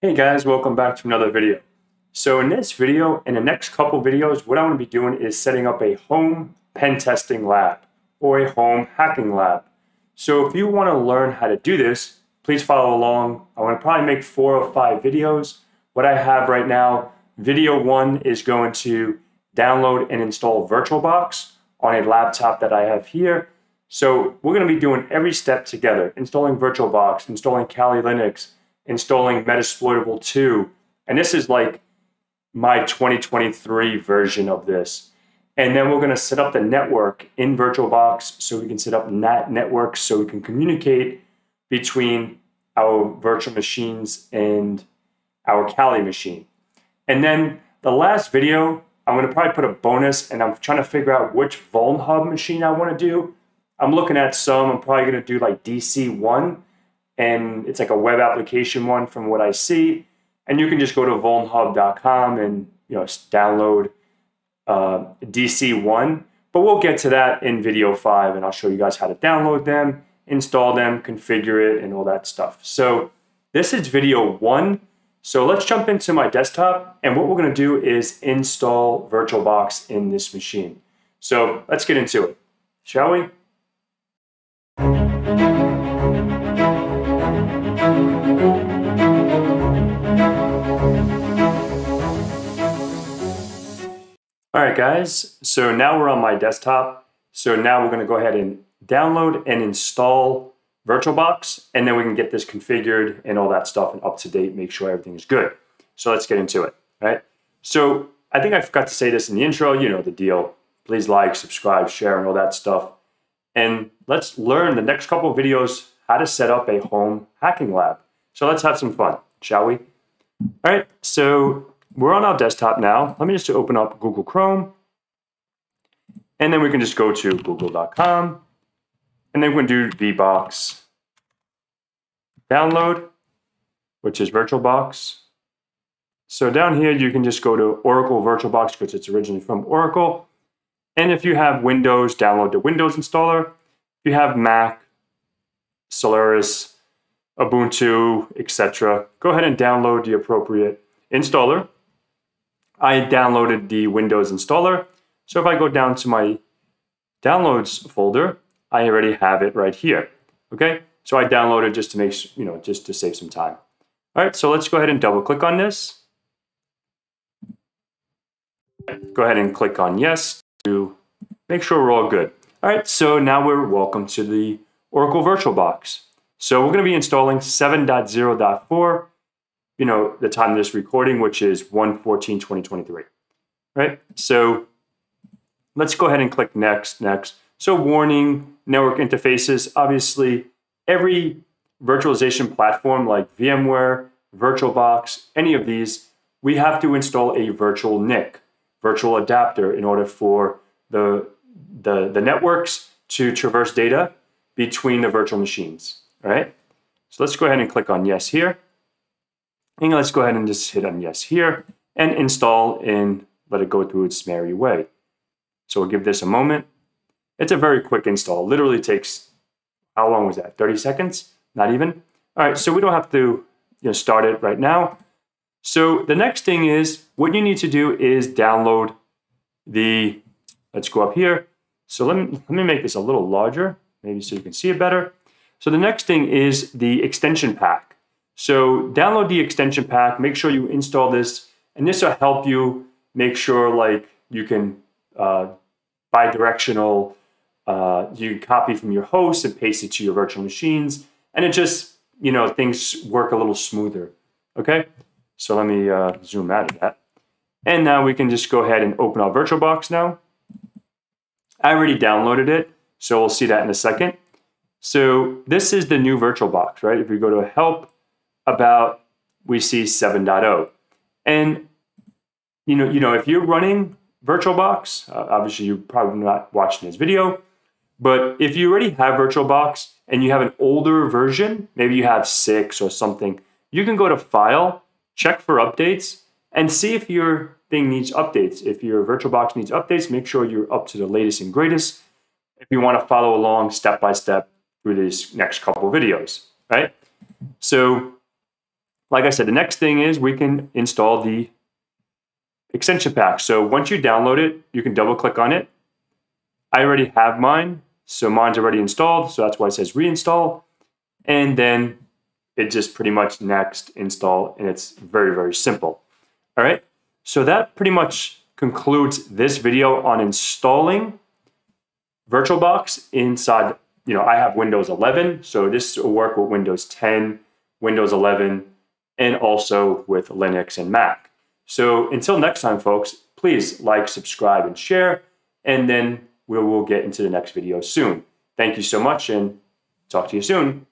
Hey guys, welcome back to another video. So in this video and the next couple videos, what I want to be doing is setting up a home pen testing lab or a home hacking lab. So if you want to learn how to do this, please follow along. I want to probably make 4 or 5 videos. What I have right now, video 1 is going to download and install VirtualBox on a laptop that I have here. So we're going to be doing every step together, installing VirtualBox, installing Kali Linux, installing Metasploitable 2, and this is like my 2023 version of this. And then we're gonna set up the network in VirtualBox so we can set up NAT networks so we can communicate between our virtual machines and our Kali machine. And then the last video, I'm gonna probably put a bonus and I'm trying to figure out which VulnHub machine I wanna do. I'm looking at some, I'm probably gonna do like DC1, and it's like a web application one from what I see. And you can just go to vulnhub.com and download DC1. But we'll get to that in video 5 and I'll show you guys how to download them, install them, configure it, and all that stuff. So this is video 1. So let's jump into my desktop, and what we're gonna do is install VirtualBox in this machine. So let's get into it, shall we? All right, guys, so now we're on my desktop. So now we're gonna go ahead and download and install VirtualBox, and then we can get this configured and all that stuff and up to date, make sure everything is good. So let's get into it, all right? So I think I forgot to say this in the intro, you know the deal. Please like, subscribe, share, and all that stuff. And let's learn the next couple of videos how to set up a home hacking lab. So let's have some fun, shall we? All right, so we're on our desktop now. Let me just open up Google Chrome. And then we can just go to google.com. And then we can do VBox download, which is VirtualBox. So down here, you can just go to Oracle VirtualBox because it's originally from Oracle. And if you have Windows, download the Windows installer. If you have Mac, Solaris, Ubuntu, etc., go ahead and download the appropriate installer. I downloaded the Windows installer. So if I go down to my downloads folder, I already have it right here. Okay, so I downloaded just to make, just to save some time. All right, so let's go ahead and double click on this. Go ahead and click on yes to make sure we're all good. All right, so now we're welcome to the Oracle VirtualBox. So we're gonna be installing 7.0.4, the time of this recording, which is 1/14/2023, right? So let's go ahead and click next, next. So warning, network interfaces. Obviously, every virtualization platform like VMware, VirtualBox, any of these, we have to install a virtual NIC, virtual adapter, in order for the networks to traverse data between the virtual machines, all right? So let's go ahead and click on yes here. And let's go ahead and just hit on yes here and install and let it go through its merry way. So we'll give this a moment. It's a very quick install. Literally takes, how long was that? 30 seconds? Not even. All right, so we don't have to start it right now. So the next thing is, what you need to do is download the, let's go up here. So let me make this a little larger, maybe so you can see it better. So the next thing is the extension pack. So download the extension pack, make sure you install this, and this will help you make sure you can bi-directional, you copy from your host and paste it to your virtual machines, and it just, things work a little smoother, okay? So let me zoom out of that. And now we can just go ahead and open our VirtualBox now. I already downloaded it, so we'll see that in a second. So this is the new VirtualBox, right? If we go to help, about, we see 7.0. And if you're running VirtualBox, obviously you're probably not watching this video, but if you already have VirtualBox and you have an older version, maybe you have 6 or something, you can go to File, check for updates, and see if your thing needs updates. If your VirtualBox needs updates, make sure you're up to the latest and greatest if you want to follow along step by step through these next couple videos, right? So Like I said, the next thing is we can install the extension pack. So once you download it, you can double click on it. I already have mine, so mine's already installed. So that's why it says reinstall. And then it just pretty much next install, and it's very, very simple. All right, so that pretty much concludes this video on installing VirtualBox inside, you know, I have Windows 11, so this will work with Windows 10, Windows 11, and also with Linux and Mac. So until next time, folks, please like, subscribe, and share, and then we will get into the next video soon. Thank you so much, and talk to you soon.